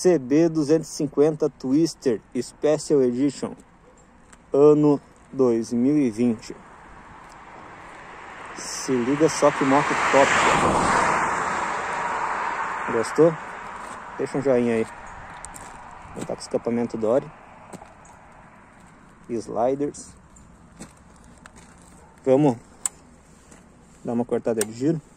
CB 250 Twister Special Edition, ano 2020. Se liga só que moto top. Gostou? Deixa um joinha aí. Vou estar com escapamento Dore, sliders. Vamos dar uma cortada de giro.